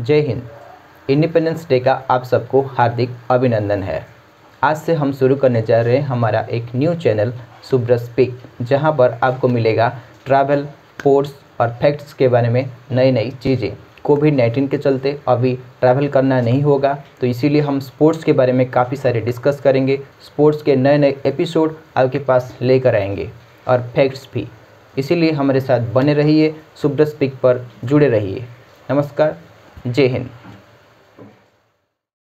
जय Hind. Independence day का आप सबको हार्दिक अभिनंदन है। आज से हम शुरू करने जा रहे हैं हमारा एक न्यू चैनल सुब्रत स्पीक, जहां पर आपको मिलेगा ट्रैवल, स्पोर्ट्स और फैक्ट्स के बारे में नई नई चीज़ें। कोविड-19 के चलते अभी ट्रैवल करना नहीं होगा, तो इसीलिए हम स्पोर्ट्स के बारे में काफ़ी सारे डिस्कस करेंगे। स्पोर्ट्स के नए नए एपिसोड आपके पास लेकर आएंगे और फैक्ट्स भी, इसीलिए हमारे साथ बने रहिए, सुब्रत स्पीक पर जुड़े रहिए। नमस्कार, जय हिंद।